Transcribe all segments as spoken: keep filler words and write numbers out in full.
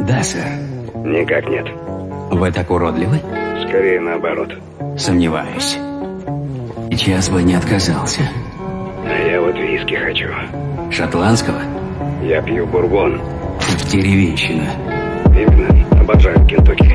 Да, сэр. Никак нет. Вы так уродливы? Скорее наоборот. Сомневаюсь. Сейчас бы не отказался. А я вот виски хочу. Шотландского? Я пью бурбон. Деревенщина. Именно. Обожаю Кентукки.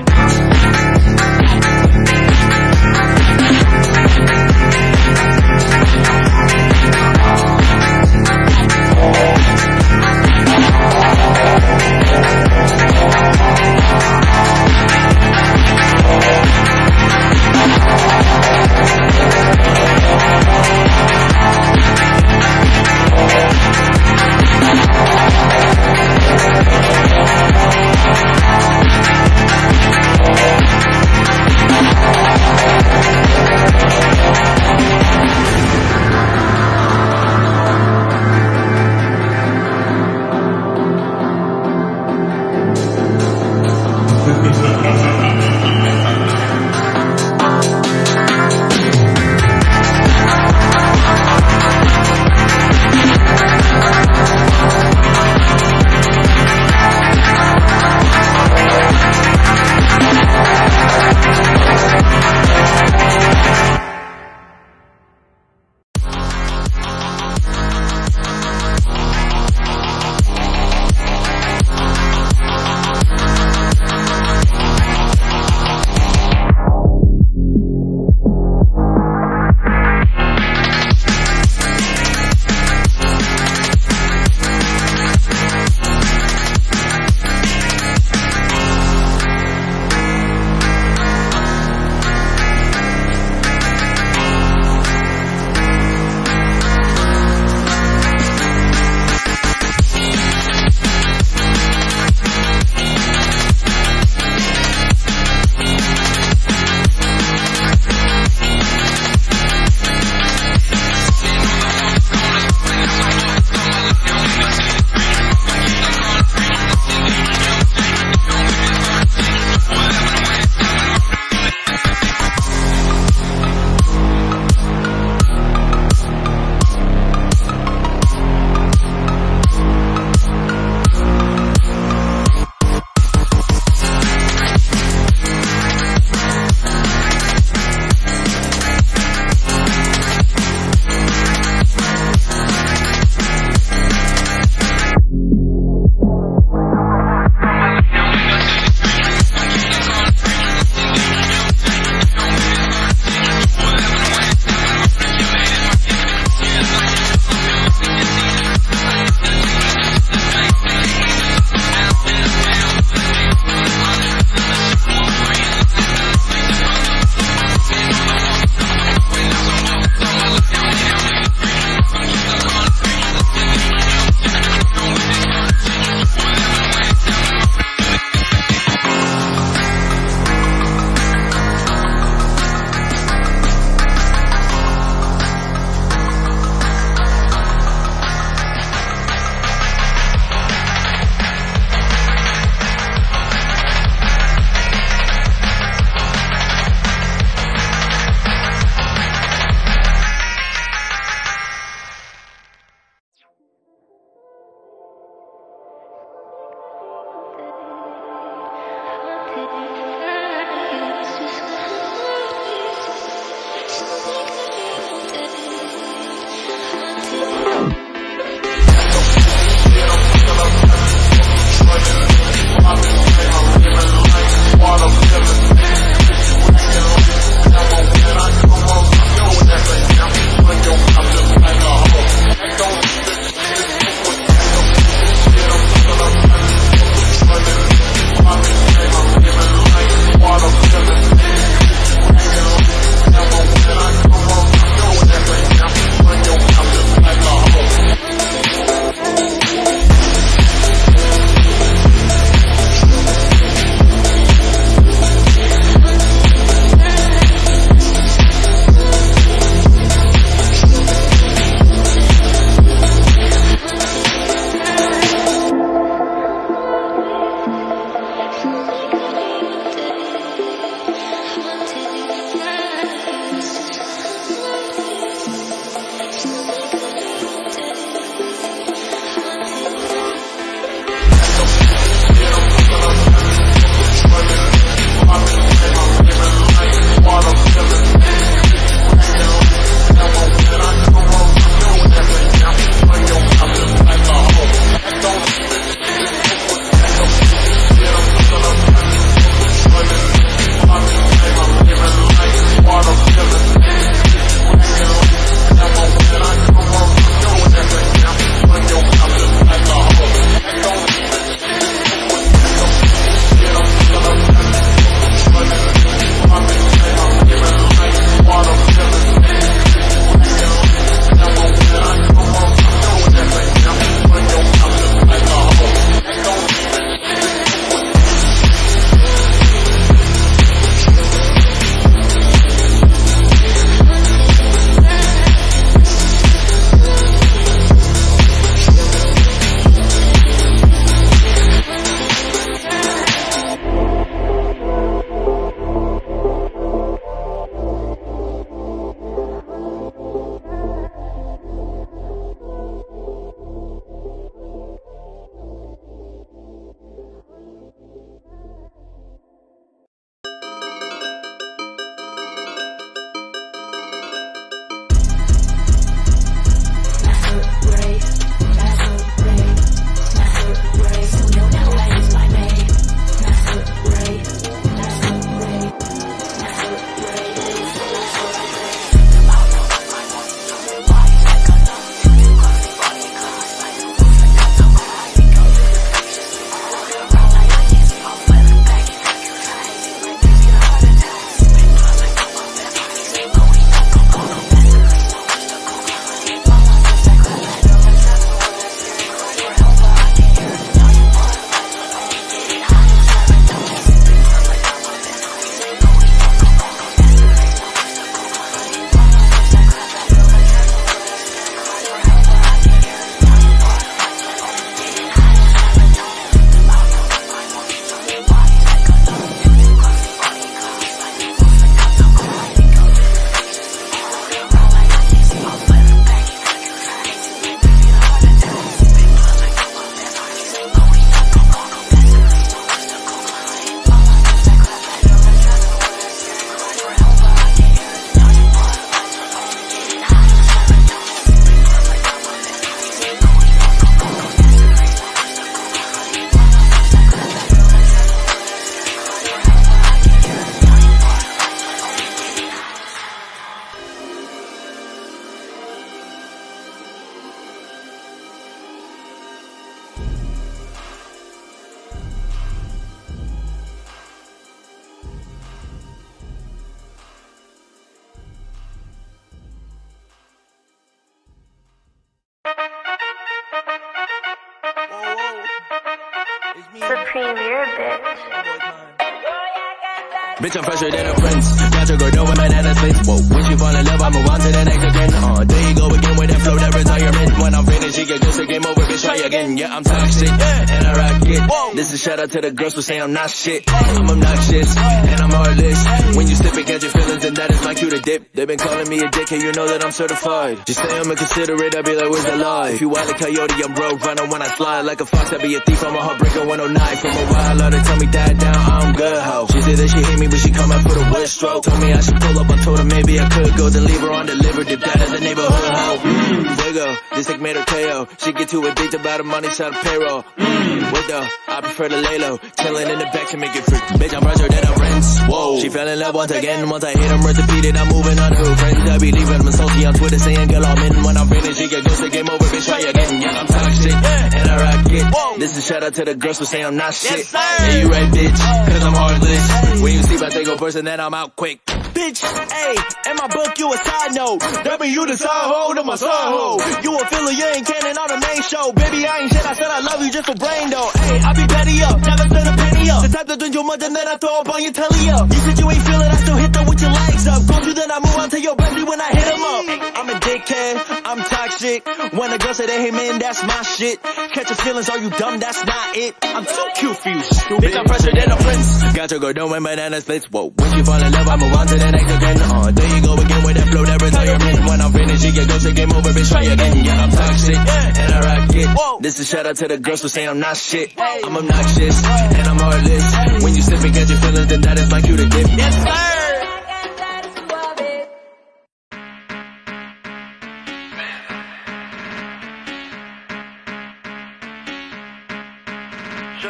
Bitch, I'm fresher than her friends. Got your girl doing my medicine. Whoa, when she fall in love, I move on to the next again. Uh, there you go again with that flow, that retirement. When I'm finished, she can just a game over, bitch, try again. Yeah, I'm toxic, and I rock it. Whoa. This is shout out to the girls who say I'm not shit. I'm obnoxious, and I'm heartless. When you slip and catch your feelings, and that is my cue to dip. They've been calling me a dick, and you know that I'm certified. Just say I'm inconsiderate, I'll be like, where's the lie? If you wild a coyote, I'm road running when I slide. Like a fox, I be a thief, I'm a heartbreaker one oh nine. From a wild out, they tell me that down, I'm good, ho. She did that, she hit me. But she come out for the wood stroke. Told me I should pull up, I told her maybe I could go. Then leave her on the liver, dip down in the neighborhood. Ho, mmm, wiggle, this like made her K O. She get too addicted by the money side of payroll. Mmm, wiggle, I prefer to lay low. Chillin' in the back to make it free. Bitch, I'm richer than a rinse. Whoa, she fell in love once again. Once I hit them, repeated, I'm moving on to her friends. I be leaving my salty on Twitter saying, girl, I'm in. When I'm finished, she get ghosted, game over, bitch, try again. Yeah, I'm toxic, and I rock it. Whoa. This is shout out to the girls who say I'm not shit. Yes, yeah, you right, bitch, cause I'm heartless. When you see I take a person, then I'm out quick. Bitch, hey, in my book, you a side note. That mean you the side hoe to my side hoe. You a filler, you ain't canon on the main show. Baby, I ain't shit, I said I love you just for brain though. Hey, I be petty up, never stood a penny up. The type that do your mother, then I throw up on your telly up. You said you ain't feel it, I still hit them with your legs up. Go to then I move on to your baby when I hit them up. I'm a dickhead, I'm toxic. When a girl say they hate men, that's my shit. Catch your feelings, are you dumb? That's not it. I'm too cute for you, stupid. Bitch, I'm fresher than a prince. Got your girl doing banana splits. Whoa, when you fall in love, I move on to the next again. Uh, there you go again with that flow, that retirement. When I'm finished, she get ghosted, game over, bitch, try again. Yeah, I'm toxic, and I rock it. Whoa. This is shout out to the girls who say I'm not shit. I'm obnoxious, and I'm heartless. When you slip and catch your feelings, then that is my cue to dip. Yes, sir!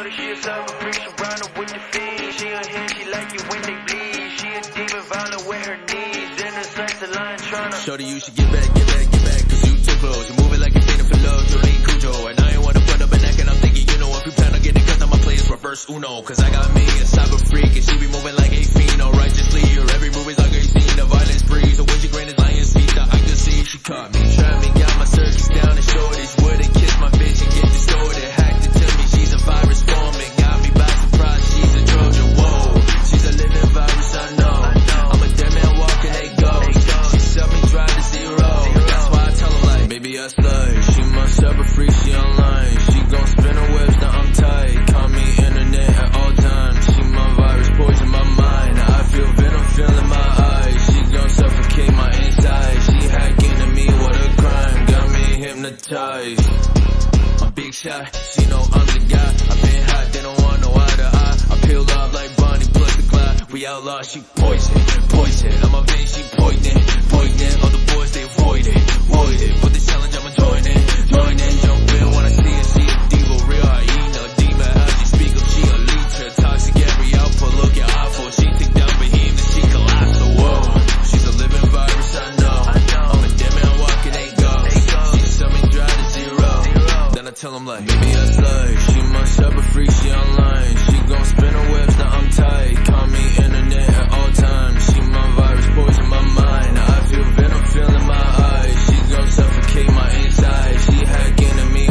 Shorty, she a cyber freak, she rhino with the fiends. She unhinged, she like it when they bleed. She a demon, violent with her knees. Then her sex, the line tryna. Shorty, you should get back, get back, get back, cause you too close. You moving like a fiend for love, Jolene ain't Cujo. And I ain't wanna put up an act, and I'm thinking, you know, if you plan on getting cut, I'ma play is reverse Uno. Cause I got me a cyber freak, and she be moving like a fiend, all righteously. Her every move is like a scene, the violence breeze. So when she granted lion's teeth, I can see she caught me. Try me, got my circus down, and shorties wouldn't kiss my bitch and get distorted. Hacked it, tell me she's a virus. I'm big shot, she know I'm the guy. I've been hot, they don't want no eye to eye. I peel off like Bonnie plus the Clyde. We outlaw, she poison, poison. I'm a bitch, she poignant, poignant. All the boys, they void it, void it. But the challenge, I'ma join it, join it. Jump in when I see it, she a diva, real hyena, demon. How she speak up, she a leecher, toxic every output. Look at awful, she think down behemoth, she colossal. Whoa, she's a living virus, I know. I'm a dead man walking, ain't I tell him like, maybe a slave. She must have a freak, she online. She gon' spin her webs, now I'm tight. Call me internet at all times. She my virus, poison my mind. I feel venom, feeling my eyes. She gon' suffocate my inside. She hacking at me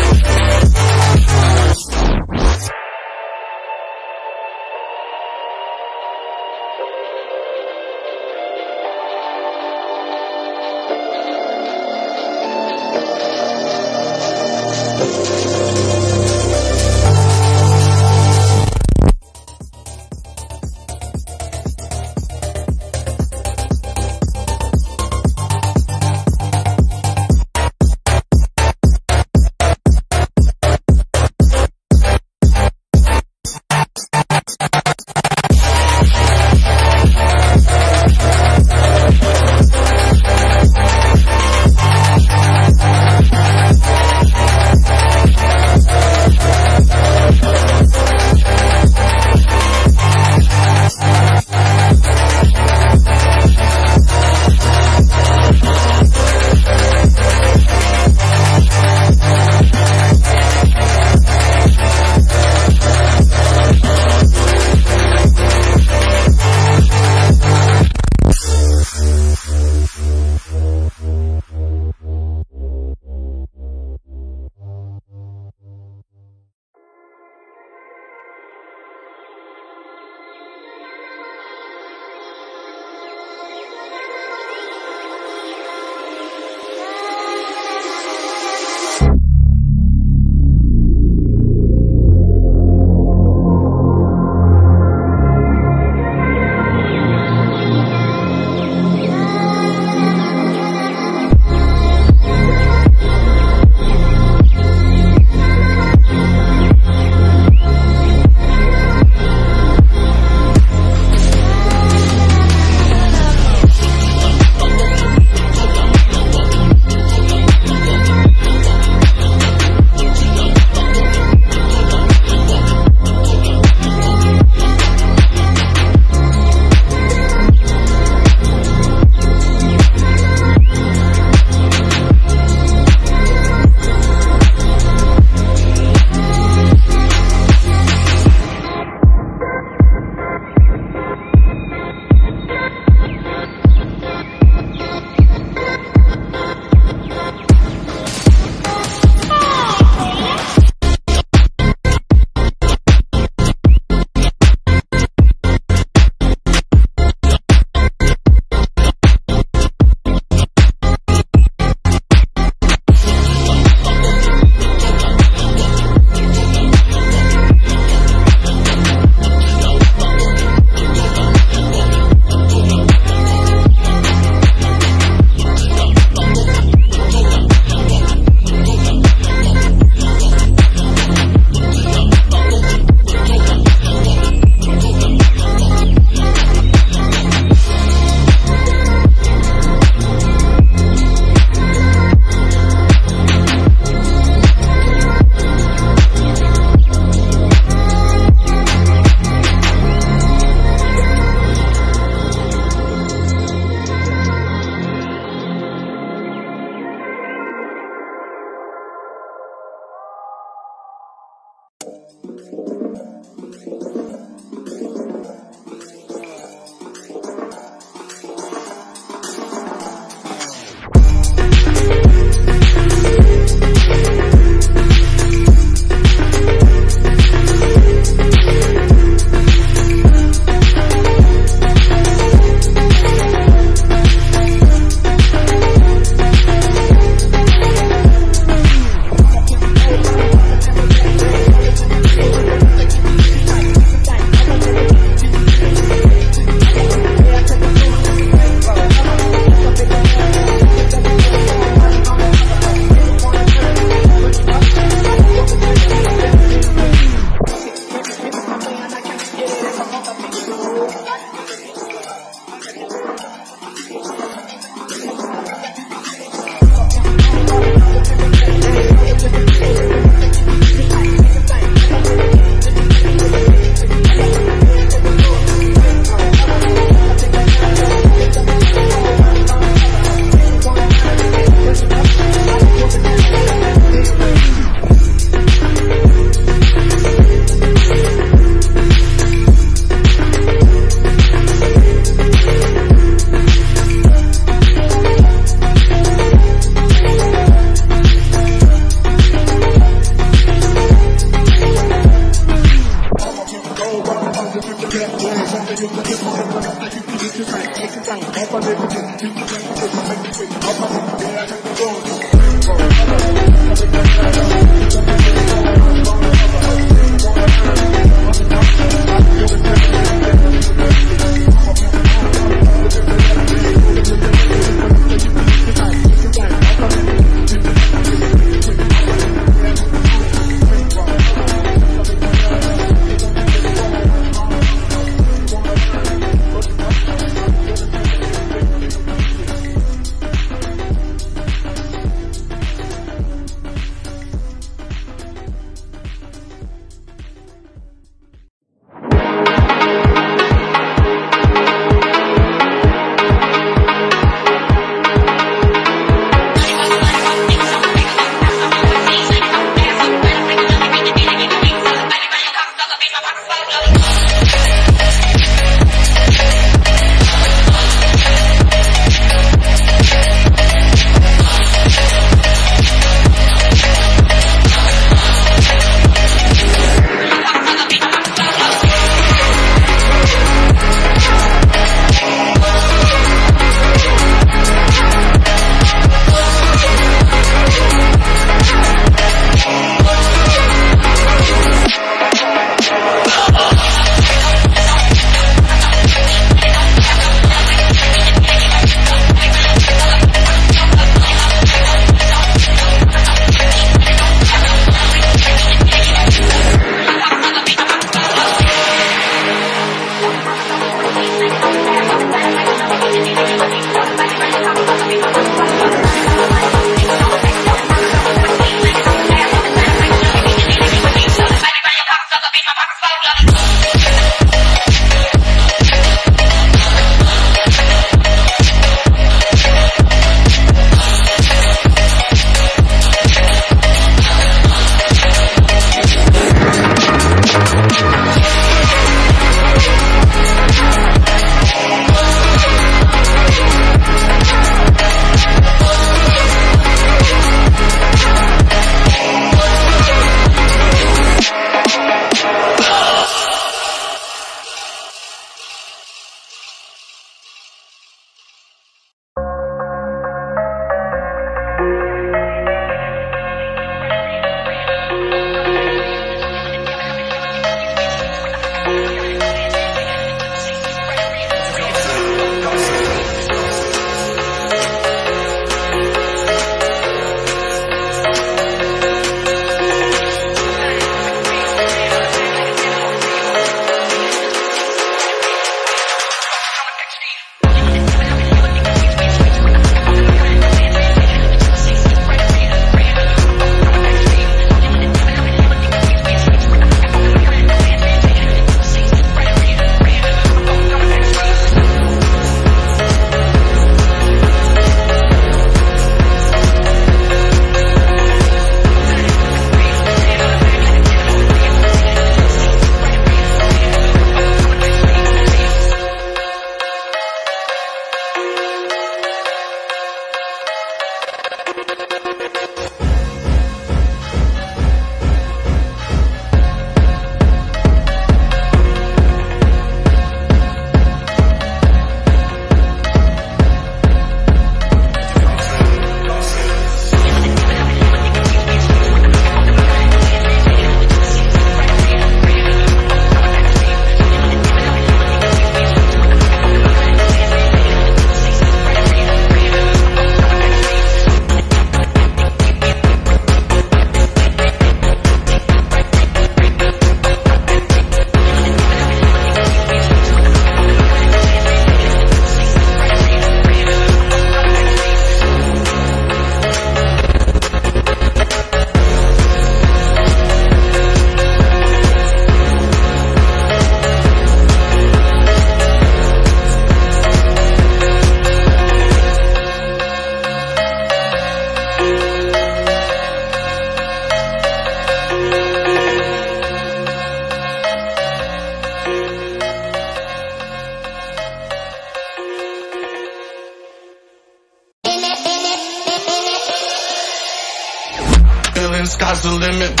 Sky's the limit.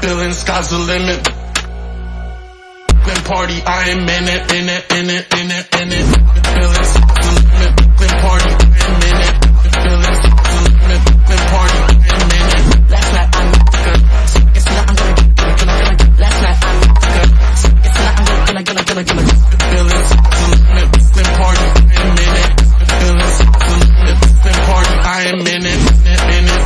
Feeling sky's the limit. Been party. I am in it, in it, in it, in it, in it. Feelings, the limit, Brooklyn party. I'm in it. Feelings, the limit, Brooklyn party. I'm in it. Last night I knocked her. So it's not I'm gonna get her, gonna get her. Last night I knocked her. So it's not I'm gonna get her, gonna get her. Feelings, the limit, Brooklyn party. I'm in it. Feelings, the limit, Brooklyn party. I am in it, in it, in it, in it.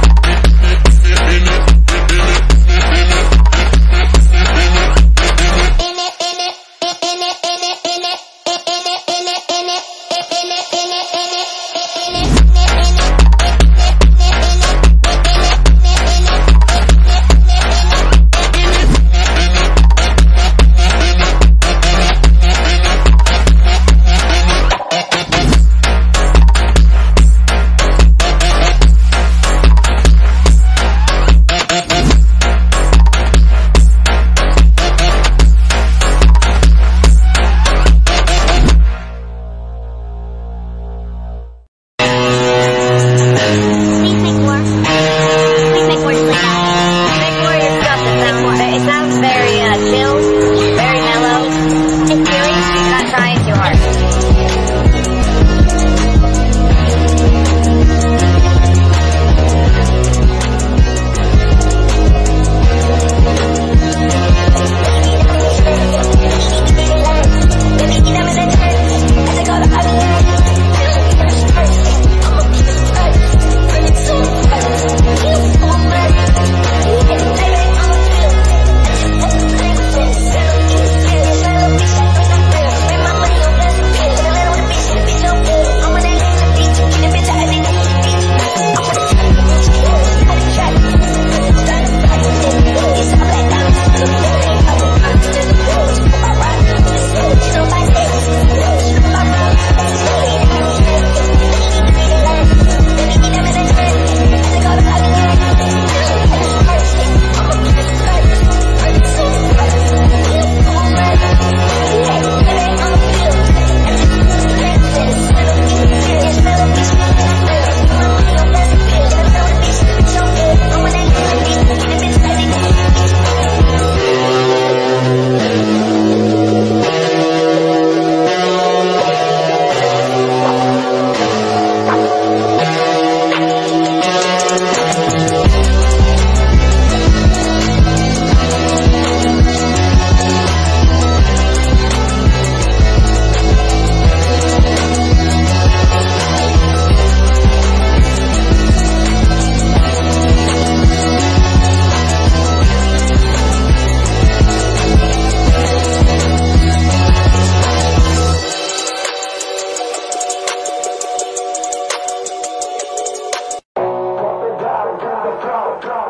Drop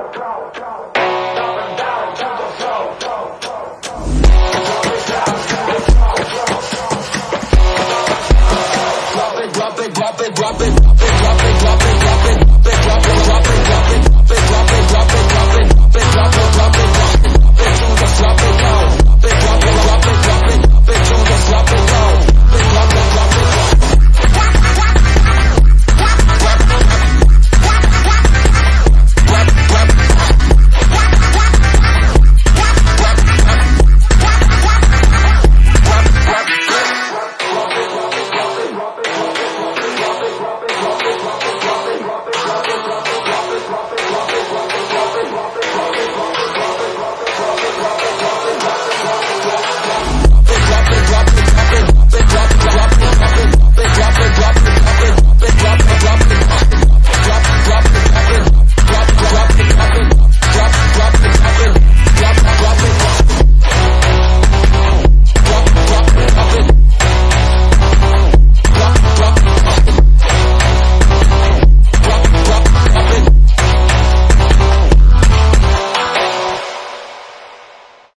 it, drop it, drop it.